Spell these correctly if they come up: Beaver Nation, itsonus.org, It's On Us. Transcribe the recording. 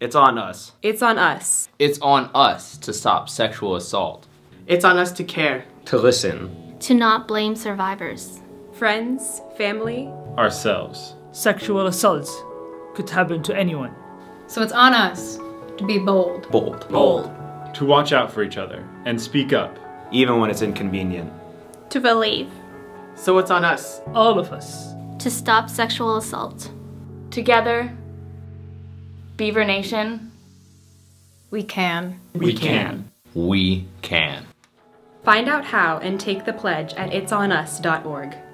It's on us. It's on us. It's on us to stop sexual assault. It's on us to care. To listen. To not blame survivors. Friends, family. Ourselves. Sexual assaults could happen to anyone. So it's on us to be bold. Bold. Bold. To watch out for each other and speak up. Even when it's inconvenient. To believe. So it's on us. All of us. To stop sexual assault. Together, Beaver Nation, we can. We can. We can. Find out how and take the pledge at itsonus.org.